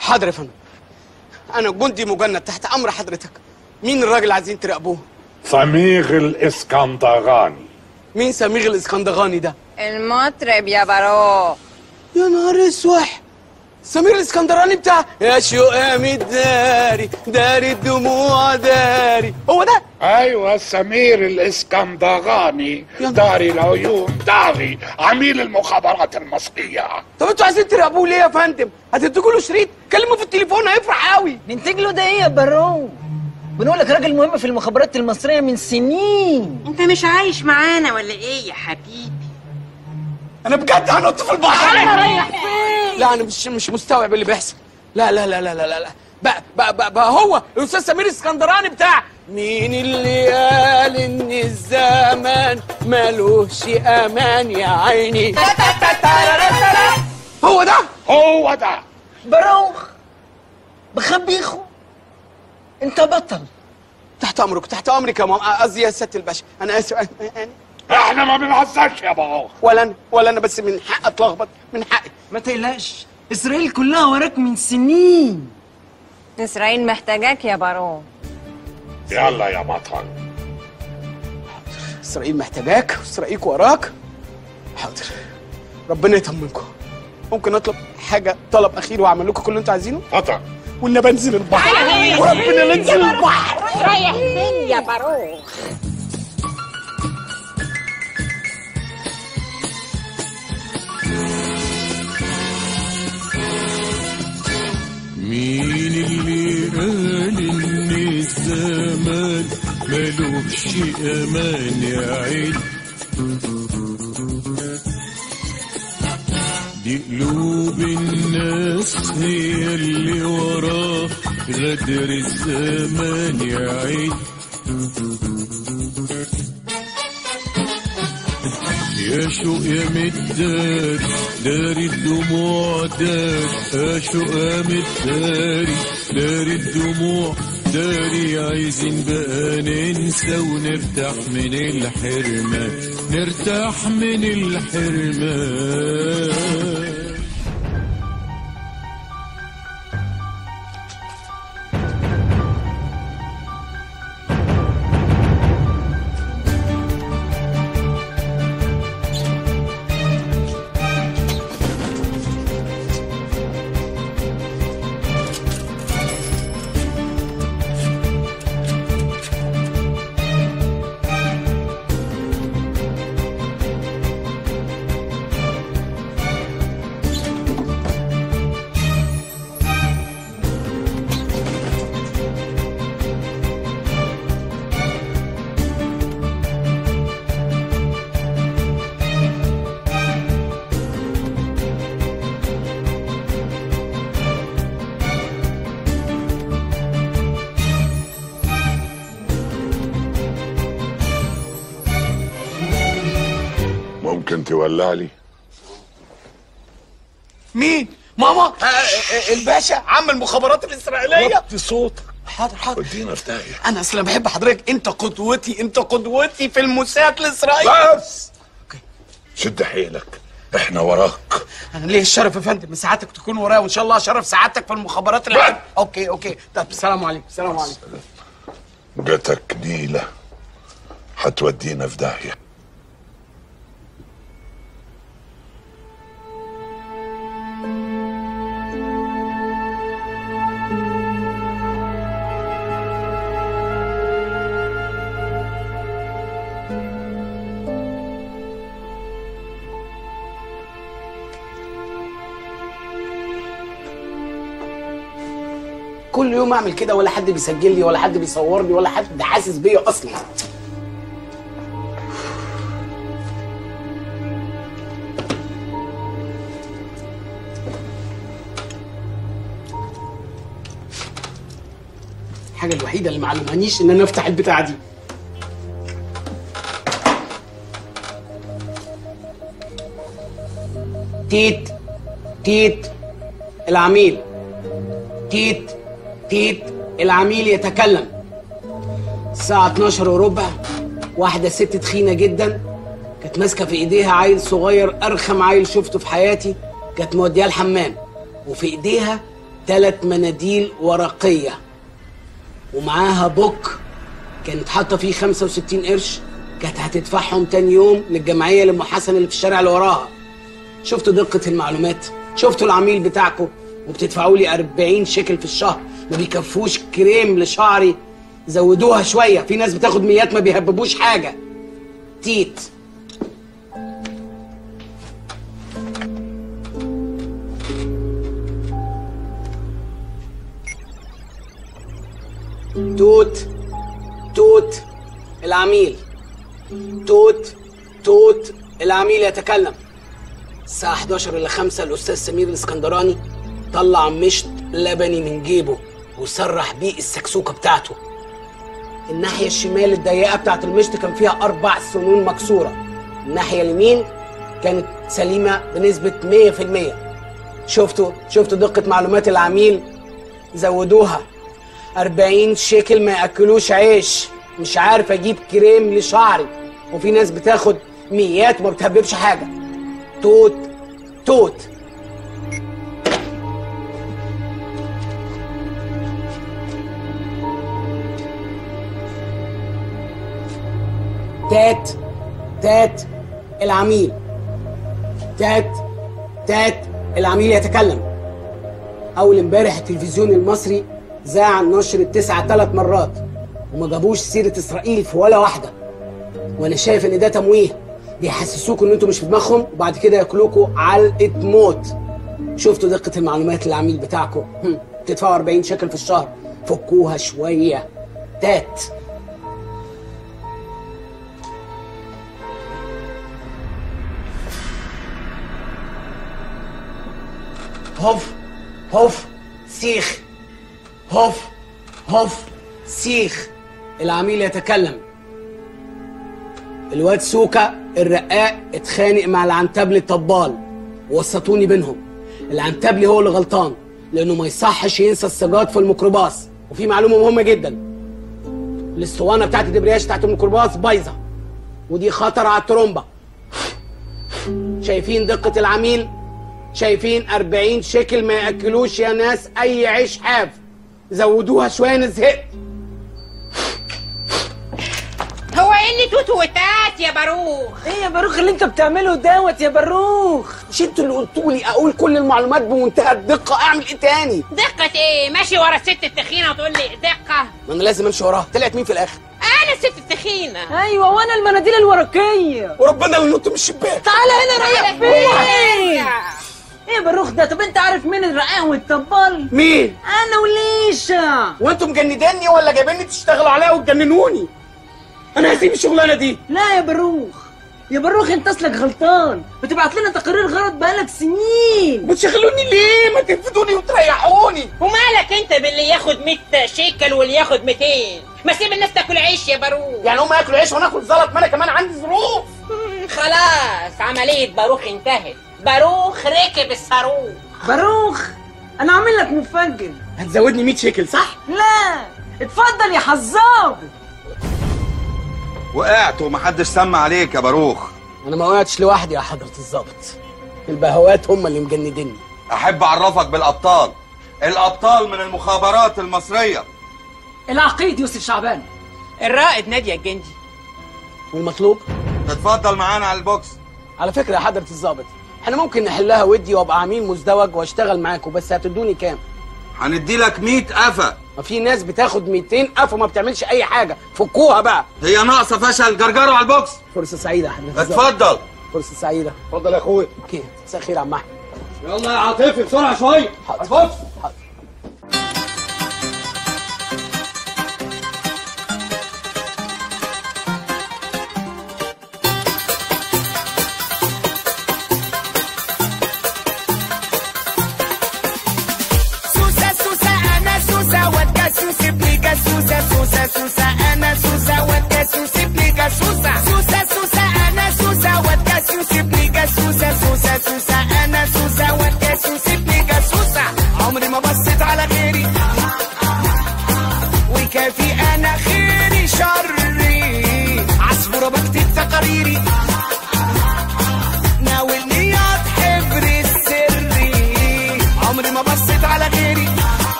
حاضر يا فندم، انا جندي مجند تحت امر حضرتك. مين الراجل اللي عايزين تراقبوه؟ سميغ الاسكندراني. مين سميغ الاسكندراني ده؟ المطرب يا باروخ. يا نهار اسوح، سمير الاسكندراني بتاع يا شقامي داري داري الدموع داري، هو ده؟ ايوه سمير الاسكندراني داري العيون داري عميل المخابرات المصريه. طب انتوا عايزين تراقبوه ليه يا فندم؟ هتدوا له شريط؟ كلمه في التليفون هيفرح قوي. ننتج له ده ايه يا برو؟ بنقول لك راجل مهم في المخابرات المصريه من سنين. انت مش عايش معانا ولا ايه يا حبيبي؟ انا بجد هنط في البحر. لا انا مش مستوعب اللي بيحصل. لا لا لا لا لا لا بقى هو الاستاذ سمير الاسكندراني بتاع مين اللي قال ان الزمان مالوش امان يا عيني. هو ده بروخ بخبيخو. انت بطل. تحت امرك يا ماما، قصدي يا سياده الباشا. انا اسف. احنا ما بنهزرش يا بروخ. ولا انا بس من حق اتلخبط، من حقي. ما تقلقش، اسرائيل كلها وراك من سنين. اسرائيل محتاجاك يا بارون. يلا يا مطر. اسرائيل محتاجاك واسرائيل وراك. حاضر، ربنا يطمنكم. ممكن اطلب حاجه، طلب اخير، واعمل لكم كل اللي انتوا عايزينه؟ قطع. وإن بنزل البحر وربنا ننزل البحر. رايح فين يا باروخ؟ مين اللي قال إن الزمان مالوش أمان يا عيني؟ دي قلوب الناس هي اللي وراه غدر الزمان يا عيني. يا شقام الداري داري الدموع داري، يا شقام الداري داري الدموع داري. عايزين بقى ننسى ونرتاح من الحرمان، نرتاح من الحرمان. ممكن تولع لي؟ مين؟ ماما؟ الباشا عم المخابرات الاسرائيليه. وطي صوتك. حاضر ادينا ارتاح. انا اصلا بحب حضرتك، انت قدوتي في الموساد الاسرائيلي. بس اوكي، شد حيلك، احنا وراك. انا ليه الشرف يا فندم، سعادتك تكون ورايا، وان شاء الله شرف سعادتك في المخابرات. اوكي. طب السلام عليكم. السلام عليكم. جاتك نيله، هتودينا في داهيه. كل يوم اعمل كده، ولا حد بيسجل لي، ولا حد بيصور لي، ولا حد حاسس بيا اصلا. الحاجه الوحيده اللي معلمهانيش ان انا افتح البتاعه دي. تيت العميل، تيت العميل يتكلم. الساعة 12:15، واحدة ست تخينة جدا، كانت ماسكة في ايديها عيل صغير، أرخم عيل شفته في حياتي، كانت مودياه الحمام، وفي ايديها 3 مناديل ورقية، ومعاها بوك كانت حاطة فيه 65 قرش، كانت هتدفعهم تاني يوم للجمعية لأم حسن اللي في الشارع اللي وراها. شفتوا دقة المعلومات؟ شفتوا العميل بتاعكم؟ وبتدفعوا لي 40 شيكل في الشهر، ما بيكفوش كريم لشعري، زودوها شويه. في ناس بتاخد ميات ما بيهببوش حاجه. تيت توت توت العميل، توت توت العميل يتكلم. الساعة 11:05 الأستاذ سمير الإسكندراني طلع مشط لبني من جيبه وسرح بيه السكسوكة بتاعته. الناحية الشمال الضيقة بتاعت المشط كان فيها 4 سنون مكسورة، الناحية اليمين كانت سليمة بنسبة 100%. شفتوا دقة معلومات العميل؟ زودوها 40 شيكل ما ياكلوش عيش. مش عارف اجيب كريم لشعري، وفي ناس بتاخد ميات وما بتهببش حاجه. توت توت تات تات العميل، تات تات العميل يتكلم. اول امبارح التلفزيون المصري ذاع النشر التسعة 3 مرات وما جابوش سيرة إسرائيل في ولا واحدة، وأنا شايف إن ده تمويه. بيحسسوكوا إن أنتوا مش في دماغهم وبعد كده ياكلوكوا علقة موت. شفتوا دقة المعلومات العميل بتاعكوا؟ بتدفعوا 40 شيكل في الشهر، فكوها شوية. تات هوف هوف سيخ، هف هف سيخ العميل يتكلم. الواد سوكا الرقاق اتخانق مع العنتبلي الطبال ووسطوني بينهم. العنتبلي هو اللي غلطان لانه ما يصحش ينسى السجاد في الميكروباص. وفي معلومه مهمه جدا، الاسطوانه بتاعت الدبرياج بتاعت الميكروباص بايظه، ودي خطر على الترومبه. شايفين دقه العميل؟ شايفين 40 شكل ما ياكلوش يا ناس اي عيش حاف، زودوها شويه. انا زهقت. هو ايه اللي توت وتات يا باروخ؟ ايه يا باروخ اللي انت بتعمله دوت يا باروخ؟ مش انتوا اللي قلتوا لي اقول كل المعلومات بمنتهى الدقه؟ اعمل ايه تاني؟ دقه ايه؟ ماشي ورا الست التخينه وتقول لي دقه؟ ما انا لازم امشي وراها. طلعت مين في الاخر؟ انا الست التخينه. ايوه، وانا المناديل الورقيه، وربنا اللي نط من الشباك. تعالى هنا ريح فيا. ايه يا باروخ ده؟ طب انت عارف مين الرقاق والطبال؟ مين؟ انا وليشا. وانتوا مجندني ولا جايبيني تشتغلوا عليا وتجننوني؟ انا هسيب الشغلانه دي. لا يا باروخ، يا باروخ انت اصلك غلطان، بتبعت لنا تقارير غلط بقالك سنين. بتشغلوني ليه؟ ما تنفدوني وتريحوني. ومالك انت باللي ياخد 100 شيكل واللي ياخد 200؟ ما سيب الناس تاكل عيش يا باروخ. يعني هم ياكلوا عيش وانا اكل زلط؟ ما انا كمان عندي ظروف. خلاص، عمليه باروخ انتهت. باروخ ركب الصاروخ. باروخ انا عامل لك مفجر. هتزودني 100 شيكل صح؟ لا، اتفضل يا حظابي. وقعت ومحدش سمع عليك يا باروخ. انا ما وقعتش لوحدي يا حضرة الظابط، البهوات هم اللي مجندني. احب اعرفك بالابطال، الابطال من المخابرات المصرية. العقيد يوسف شعبان، الرائد نادية الجندي. والمطلوب؟ اتفضل معانا على البوكس. على فكرة يا حضرة الظابط، احنا ممكن نحلها ودي وابقى عميل مزدوج واشتغل معاكم، بس هتدوني كام؟ هنديلك 100 قفا. ما في ناس بتاخد 200 قفا وما بتعملش اي حاجه، فكوها بقى. هي ناقصه فشل، جرجروا على البوكس. فرصه سعيده يا حضرتك. اتفضل. فرصه سعيده. اتفضل يا اخويا. اوكي، مساء الخير يا عم احمد. يلا يا عاطفي بسرعه شويه. حاضر.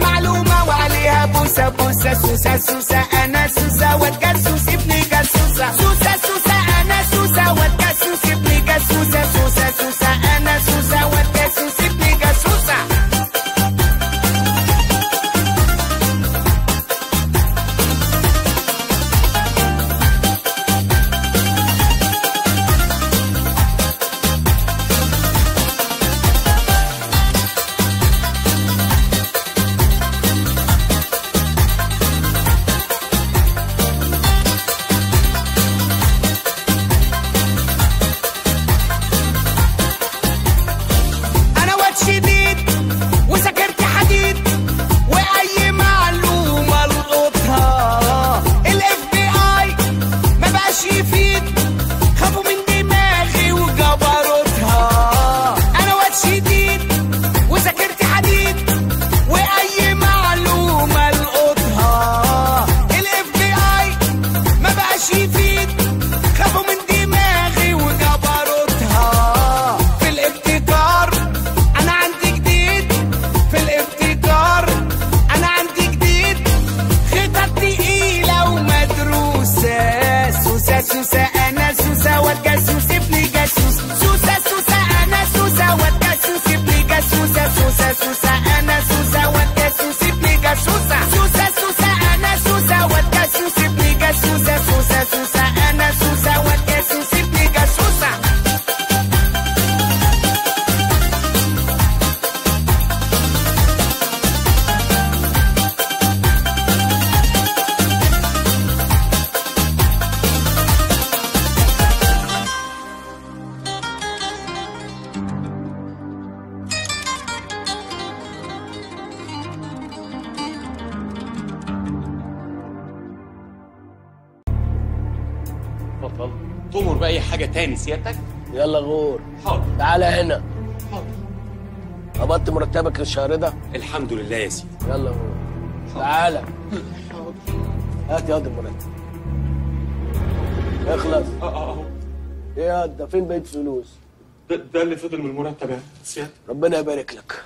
معلومة سوسة سوسة أنا سوسة والجاسوس ابن جاسوسة. سوسة سوسة أنا سوسة والجاسوس ابن جاسوسة. سوسة سوسة أنا سوسة والجاسوس ابن جاسوسة. تأمر بأي حاجة تاني سيادتك؟ يلا غور. حاضر. تعالى هنا. حاضر. قبضت مرتبك للشهر ده؟ الحمد لله يا سيدي. يلا غور. تعالى. حاضر. هات ياض المرتب. اخلص. اهو. ايه ياض ده؟ فين بقية فلوس؟ ده اللي فضل من المرتب يا سيادة. ربنا يبارك لك.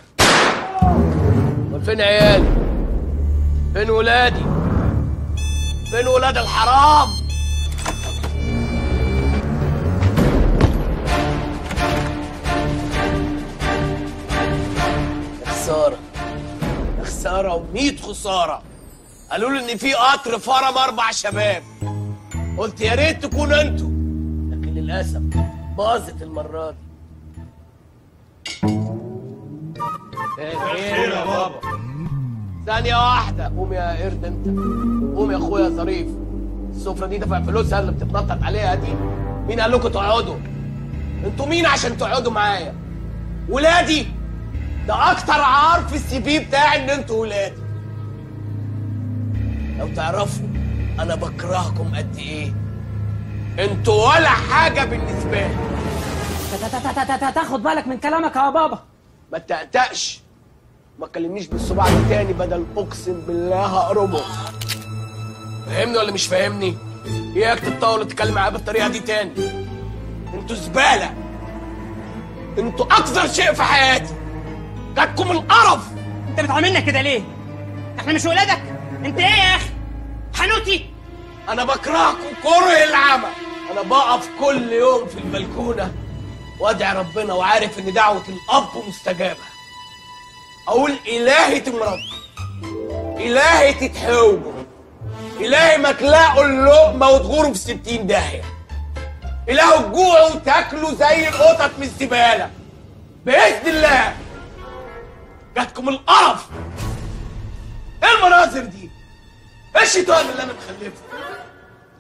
طب فين عيالي؟ فين ولادي؟ فين ولاد الحرام؟ خسارة خسارة وميت خسارة. قالوا لي إن في قطر فرم 4 شباب، قلت يا ريت تكونوا أنتوا، لكن للأسف باظت المرة دي. خير يا بابا. ثانية واحدة، قوم يا قرد أنت، قوم يا أخويا ظريف. السفرة دي دفع فلوسها اللي بتتنطط عليها دي، مين قال لكم تقعدوا؟ أنتوا مين عشان تقعدوا معايا؟ ولادي؟ ده أكتر عار في الCV بتاعي إن أنتوا ولادي. لو تعرفوا أنا بكرهكم قد إيه. أنتوا ولا حاجة بالنسبة لي. تاخد بالك من كلامك يا بابا. ما تقلقش. ما تكلمنيش بالصباع ده تاني بدل أقسم بالله هقربه. فاهمني ولا مش فاهمني؟ إياك تتطور وتتكلم معايا بالطريقة دي تاني. أنتوا زبالة. أنتوا أقذر شيء في حياتي. جاتكم القرف. انت بتعاملنا كده ليه؟ احنا مش ولادك؟ انت ايه يا اخي؟ حنوتي؟ انا بكرهكم كره العمى. انا بقف كل يوم في البلكونه وادعي ربنا وعارف ان دعوه الاب مستجابه. اقول الهي تمرض، الهي تتحوجوا، الهي ما تلاقوا اللقمه وتغوروا في 60 داهيه، الهي تجوعوا وتاكلوا زي القطط من الزباله باذن الله. جاتكم القرف. ايه المناظر دي؟ ايه الشيطان اللي انا مخلفه؟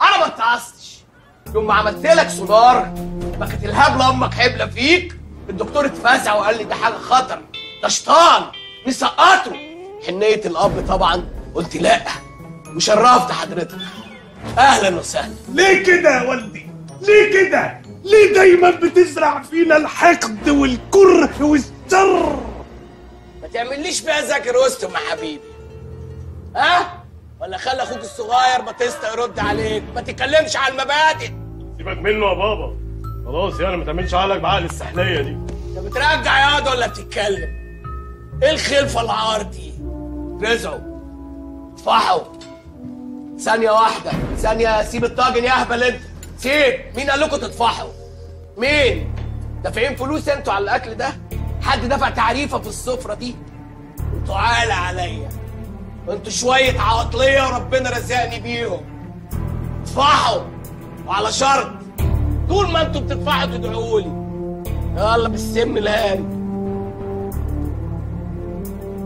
انا ما اتعصتش. يوم ما عملت لك سونار بقت الهبله امك حبله فيك، الدكتور اتفزع وقال لي ده حاجه خطر، ده شيطان نسقطه. حنيه الاب طبعا قلت لا، وشرفت حضرتك. اهلا وسهلا. ليه كده يا والدي؟ ليه كده؟ ليه دايما بتزرع فينا الحقد والكره والشر؟ تعمليش بقى ذاكر وسطهم يا حبيبي. ها؟ ولا خلي اخوك الصغير باتيستا يرد عليك، ما تتكلمش على المبادئ. سيبك منه يا بابا. خلاص يعني ما تعملش عقلك بعقل السحلية دي. انت بترجع ياض ولا بتتكلم؟ ايه الخلفة العار دي؟ رزعوا، اتفحوا، ثانية واحدة، ثانية، سيب الطاجن يا اهبل انت، سيب، مين قال لكم تدفعوا؟ مين؟ دافعين فلوس انتوا على الأكل ده؟ حد دفع تعريفة في السفرة دي؟ انتوا عالة عليا، انتوا شوية عواطلية وربنا رزقني بيهم. ادفعوا، وعلى شرط، طول ما انتوا بتدفعوا تدعوا لي. يلا بالسم الهاني.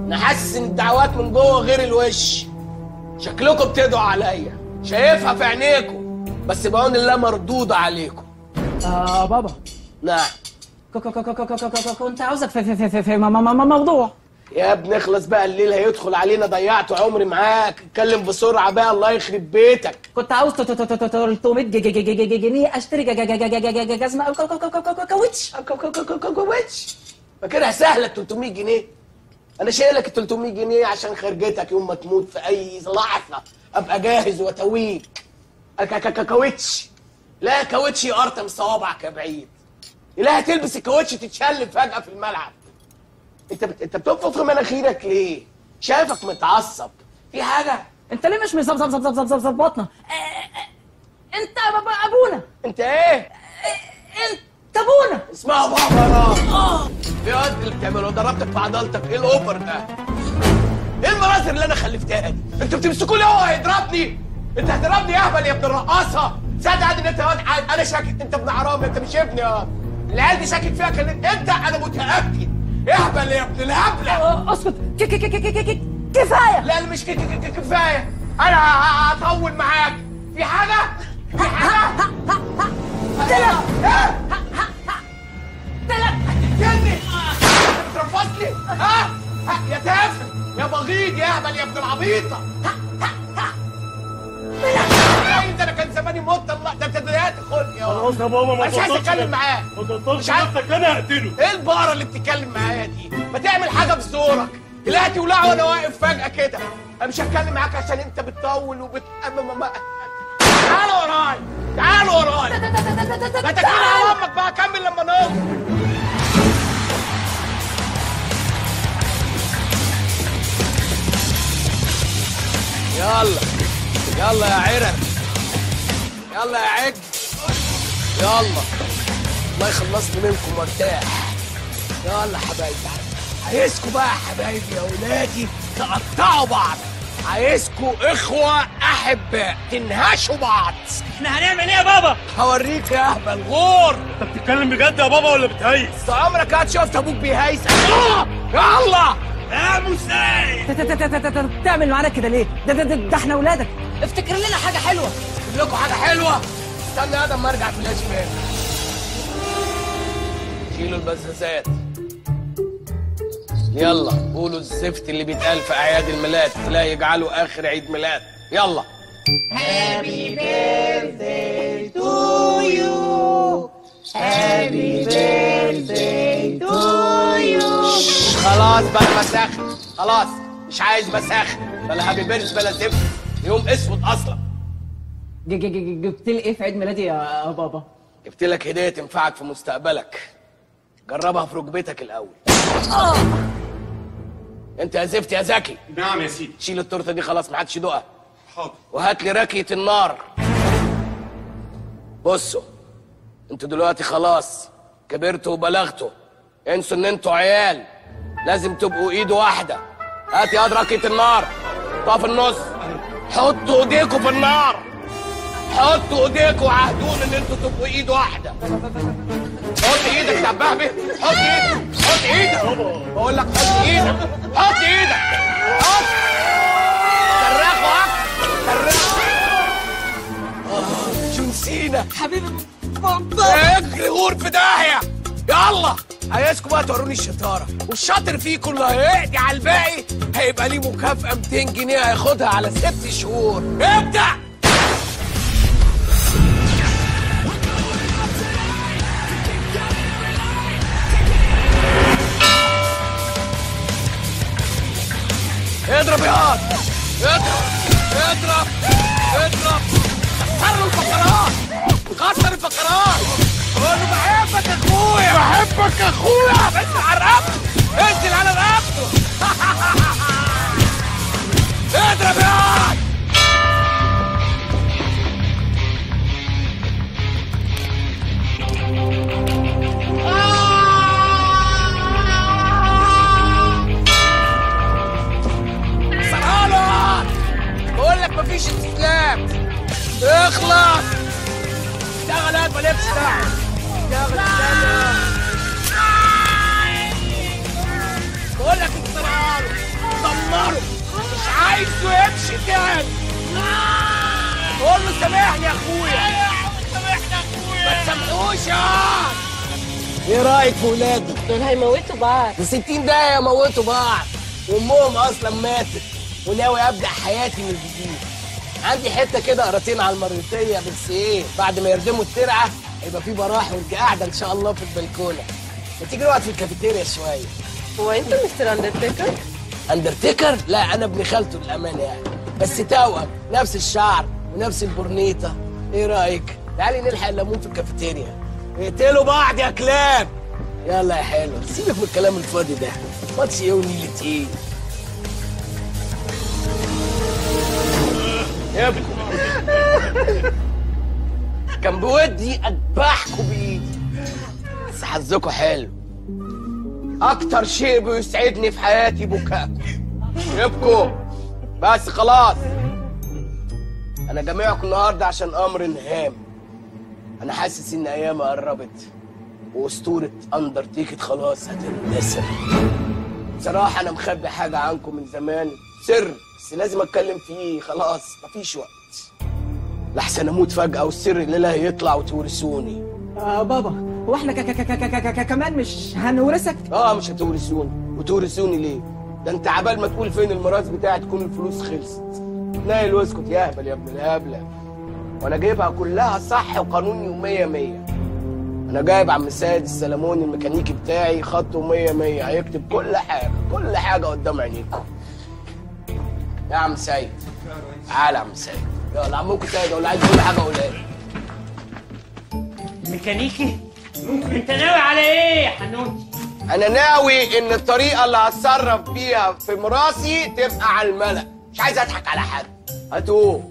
أنا حاسس إن الدعوات من جوه غير الوش، شكلكم بتدعوا عليا، شايفها في عينيكم، بس بعون الله مردودة عليكم. بابا. نعم. كنت عاوزك في موضوع. يا ابني اخلص بقى، الليل هيدخل علينا، ضيعت عمري معاك، اتكلم بسرعة بقى الله يخرب بيتك. كنت عاوز 300 جنيه أشتري جزمة أو كاوتش. كاوتش؟ فاكرها سهلة 300 جنيه؟ أنا شايلك ال 300 جنيه عشان خرجتك يوم ما تموت في أي لحظة أبقى جاهز وأتويك. كاوتش؟ لا كاوتش يقرطم صوابعك يا بعيد. لا هتلبس الكاوتش تتشلب فجأة في الملعب. أنت بتنفخ مناخيرك ليه؟ شايفك متعصب، في حاجة؟ أنت ليه مش مظبطنا؟ أنت أبونا. أنت إيه؟ أنت أبونا. اسمعوا بقى، يا اللي بتعمله ضربتك في عضلتك، ايه الاوفر ده؟ ايه المناظر اللي انا خلفتها دي؟ انتوا بتمسكوا لي، هو هيضربني؟ انت هتضربني يا اهبل يا ابن الرقاصه، صدق ان انت انا شاكك، انت ابن حرام، انت مش ابني. العيال دي شاكك فيها كانت انت، انا متاكد. اهبل يا ابن الهبله، اسكت، كفايه. لا انا مش كفايه، انا هطول معاك. في حاجه؟ في حاجه؟ تلف تلف جني. انت بترفصني؟ ها؟ يا تافه يا بغيض يا اهبل يا ابن العبيطه. انت انا كان زماني مت. الله، ده انت ضيعت خلقي. خلاص يا بابا، ما تطلعش، مش عايز اتكلم معاك، ما تطلعش نفسك، انا هقتله. ايه البقره اللي بتتكلم معايا دي؟ ما تعمل حاجه بزورك، طلعت ولع وانا واقف فجاه كده. انا مش هتكلم معاك عشان انت بتطول تعال ورايا، تعال ورايا. ما تكلم على امك بقى، كمل لما نوصل. يلا يلا يا عرق، يلا يا عج، يلا الله يخلصني منكم وارتاح. يلا حبايبي، عايزكوا بقى حبايبي يا ولادي تقطعوا بعض، عايزكوا اخوه احباء تنهشوا بعض. احنا هنعمل ايه يا بابا؟ هوريك يا اهبل غور. انت بتتكلم بجد يا بابا ولا بتهيس؟ انت عمرك هتشوف ابوك بيهيس. يلا يا مساعد، تعمل معانا كده ليه؟ ده احنا ولادك، افتكر لنا حاجه حلوه. افتكر لكم حاجه حلوه، استنى يا ما ارجع في الاشبال. شيلوا البزازات، يلا قولوا الزفت اللي بيتقال في اعياد الميلاد، لا يجعله اخر عيد ميلاد. يلا هابي بيرثداي تو يو، هابي بيرثداي تو يو. خلاص بلا مساخة، خلاص مش عايز مساخة، بلا هابي بيرث، بلا زفت، يوم اسود اصلا. جبت لي ايه في عيد ميلادي يا بابا؟ جبت لك هدية تنفعك في مستقبلك، جربها في ركبتك الاول. انت يا زفت يا زكي. نعم يا سيدي. شيل التورته دي خلاص، ما حدش يدوقها. حاضر. وهات لي راكية النار. بصوا، انتوا دلوقتي خلاص كبرتوا وبلغتوا، انسوا ان انتوا عيال، لازم تبقوا ايد واحده. هات يا راكية النار، طفوا في النص، حطوا ايديكوا في النار، حطوا ايديكوا وعهدون ان انتوا تبقوا ايد واحده. حط ايدك يا بهبه، حط ايدك، حط ايدك، بقول لك حط ايدك، حط ايدك، حط، صرخوا اكتر، صرخوا. جون سينا حبيبي بابا، اجري غور في داهيه. يلا عايزكم بقى توروني الشطاره، والشاطر فيكم اللي هيقضي على الباقي هيبقى ليه مكافاه 200 جنيه هياخدها على 6 شهور. ابدأ. اضرب يا هاد، اضرب اضرب اضرب، كسر له الفقرات، كسر الفقرات. أنا بحبك يا أخويا، بحبك يا أخويا. انزل على رقبته، انزل على رقبته. اضرب يا عاد. مفيش استسلام. اخلص. اشتغل يا بليب اشتغل. بقول لك اطلعوا له. دمروا. مش عايزه يمشي تاني. قول له سامحني يا اخويا. ايوه يا عم سامحني يا اخويا. ما تسامحوش يا ايه رايك في ولادي؟ دول هيموتوا بعض. في 60 دقيقة هيموتوا بعض، وامهم اصلا ماتت، وناوي ابدا حياتي من جديد. عندي حتة كده قراطين على المريطية، بس ايه؟ بعد ما يردموا الترعة هيبقى في براح وانت قاعدة ان شاء الله في البلكونة. ما تيجي نقعد في الكافيتيريا شوية. هو انت مستر اندرتيكر؟ اندرتيكر؟ لا انا ابن خالته للأمانة يعني، بس توأم، نفس الشعر ونفس البرنيطة. ايه رايك؟ تعالي نلحق الليمون في الكافيتيريا. اقتلوا بعض يا كلاب. يلا يا حلو سيبك من الكلام الفاضي ده، ماتش ايه ونيلة ايه. يا ابني كان بودي اذبحكوا بايدي، بس حظكوا حلو. اكتر شيء بيسعدني في حياتي بكاءكم. ابكوا بس خلاص، انا جامعكم النهارده عشان امر هام. أنا حاسس إن أيامي قربت، وأسطورة أندرتيكت خلاص هتندثر. بصراحة أنا مخبي حاجة عنكم من زمان، سر بس لازم أتكلم فيه، خلاص مفيش وقت. لحسن أموت فجأة والسر اللي لا هيطلع وتورثوني. بابا هو إحنا كمان مش هنورثك؟ مش هتورثوني، وتورثوني ليه؟ ده أنت عبال ما تقول فين الميراث بتاعي تكون الفلوس خلصت. نايل واسكت يا أهبل يا ابن الهبلة. وانا جايبها كلها صح وقانوني ومية مية. انا جايب عم سيد السلموني الميكانيكي بتاعي، خطه مية مية، هيكتب كل حاجة كل حاجة قدام عينيكم. يا عم سيد تعالى يا عم سيد، يلا عمكم سيد ولا عايز كل حاجة قولها لي. الميكانيكي؟ انت ناوي على ايه يا حنون؟ انا ناوي ان الطريقة اللي هتصرف بيها في مراسي تبقى على الملأ، مش عايز اضحك على حد. هاتوه.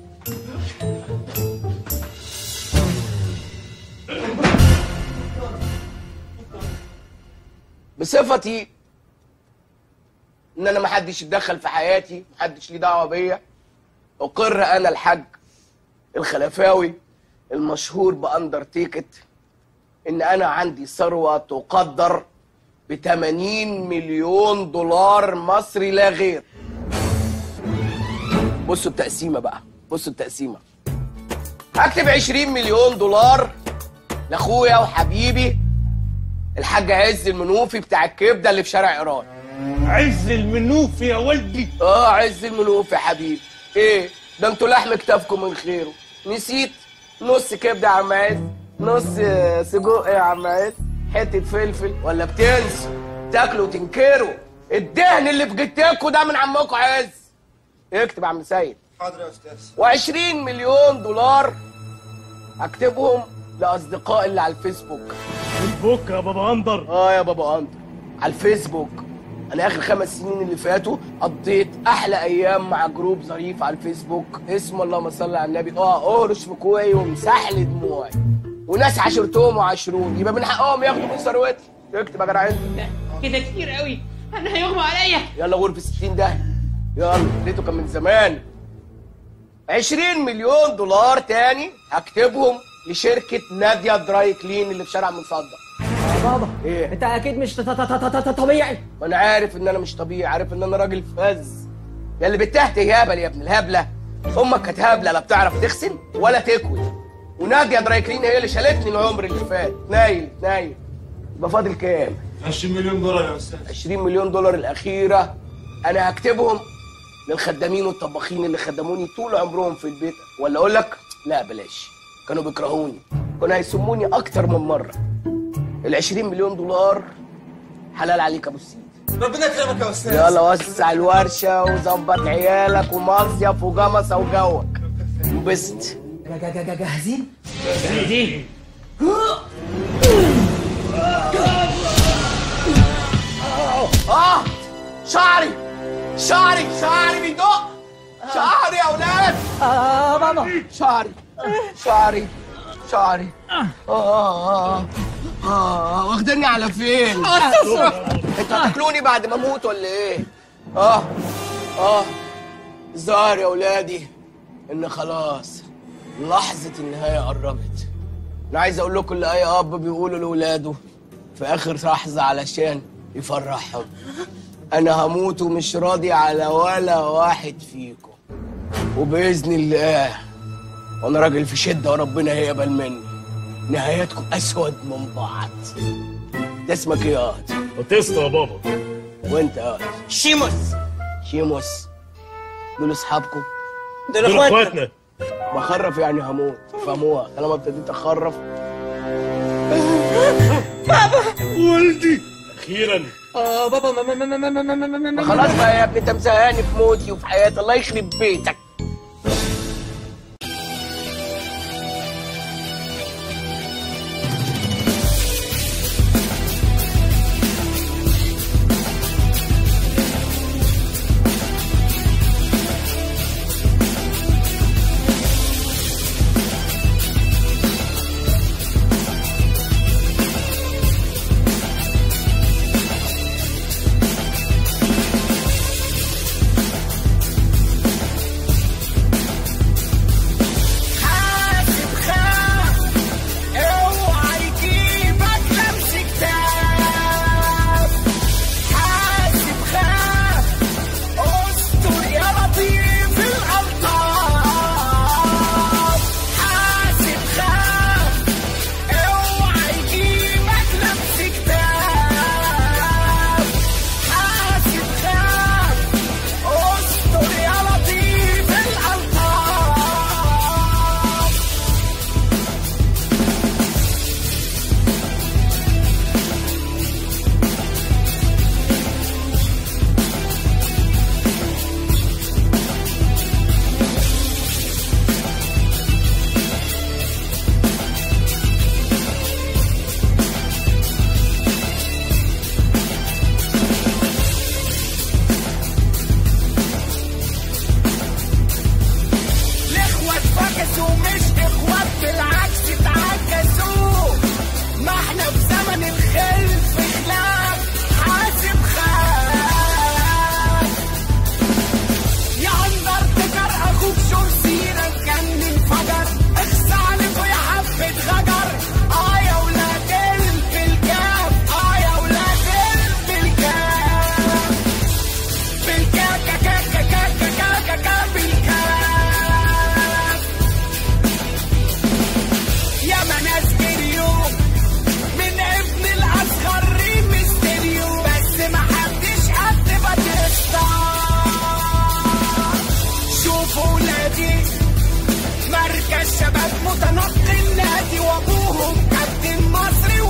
بصفتي ان انا محدش يتدخل في حياتي، محدش ليه دعوه بيا، اقر انا الحاج الخلفاوي المشهور باندرتيكت ان انا عندي ثروه تقدر ب 80 مليون دولار مصري لا غير. بصوا التقسيمه بقى، بصوا التقسيمه. هكتب 20 مليون دولار لاخويا وحبيبي الحاج عز المنوفي بتاع الكبده اللي في شارع ايران. عز المنوفي يا والدي؟ عز المنوفي يا حبيبي. ايه ده انتوا لحم كتافكم من خيره. نسيت نص كبده يا عم عز، نص سجق يا عم عز، حته فلفل، ولا بتنسوا تاكلوا وتنكروا الدهن اللي في جتكوا ده من عمكم عز. اكتب يا عم سيد. حاضر يا استاذ. و20 مليون دولار اكتبهم لاصدقائي اللي على الفيسبوك. فيسبوك يا بابا اندر؟ يا بابا اندر على الفيسبوك. انا اخر 5 سنين اللي فاتوا قضيت احلى ايام مع جروب ظريف على الفيسبوك اسمه اللهم صل على النبي اهرش بكوعي وامسح لي دموعي، وناس عاشرتهم وعاشروني، يبقى من حقهم ياخدوا من ثروتي. اكتب يا جدع. كده كتير قوي، انا هيغمى عليا. يلا غرفه 60 ده، يلا اديته كان من زمان. 20 مليون دولار تاني هكتبهم لشركة نادية دراي كلين اللي في شارع مصدق. يا بابا إيه؟ أنت أكيد مش طبيعي. وأنا عارف إن أنا مش طبيعي، عارف إن أنا راجل فاز. يا اللي بتهته يهبل يا ابن الهبلة، أمك كانت هبلة لا بتعرف تغسل ولا تكوي، ونادية دراي كلين هي اللي شالتني العمر اللي فات. نايل يبقى فاضل كام؟ 20 مليون دولار يا أستاذ. 20 مليون دولار الأخيرة أنا هكتبهم للخدامين والطباخين اللي خدموني طول عمرهم في البيت، ولا أقول لك لا بلاش، كانوا بيكرهوني، كانوا هيسموني أكتر من مرة. ال20 مليون دولار حلال عليك يا أبو السيد. ربنا يكرمك يا أستاذ. يلا وسع الورشة وظبط عيالك ومصيف وجمصة وجوك. انبسط. جاهزين؟ جاهزين. شعري شعري شعري بيدق. شعري يا أولاد. بابا شعري شعري شعري واخدني على فين؟ انتوا هتاكلوني بعد ما اموت ولا ايه؟ الظاهر يا ولادي ان خلاص لحظة النهاية قربت. انا عايز اقول لكم اللي اي اب بيقوله لاولاده في اخر لحظة علشان يفرحهم. انا هموت ومش راضي على ولا واحد فيكم، وباذن الله وانا راجل في شدة وربنا هيقبل مني نهايتكم اسود من بعض. ده اسمك ايه يا قاضي؟ باتيستا يا بابا. وانت يا قاضي؟ شيموس. شيموس دول اصحابكم؟ دول اخواتنا. بخرف يعني هموت، فهموها. طالما ابتديت اخرف. بابا ولدي اخيرا. اه بابا ما خلاص بقى يا ابني، انت مزهقني في موتي وفي حياتي. الله يخرب بيتك. مركز شباب متنقل نادي وابوهم كابتن مصري.